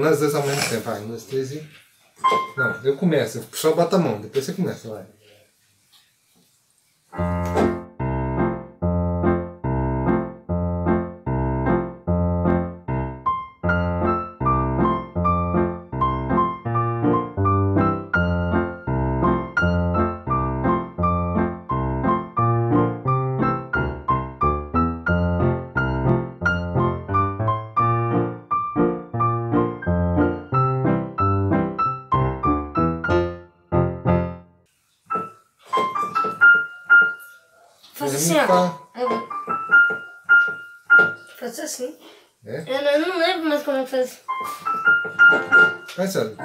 nas duas ao mesmo tempo. Vai, 1, 2, 3 e... Não, eu começo, eu só boto a mão, depois você começa, vai. Assim, ó. Eu vou. Faço assim. É? Eu não lembro mais como eu faço. Vai, sabe?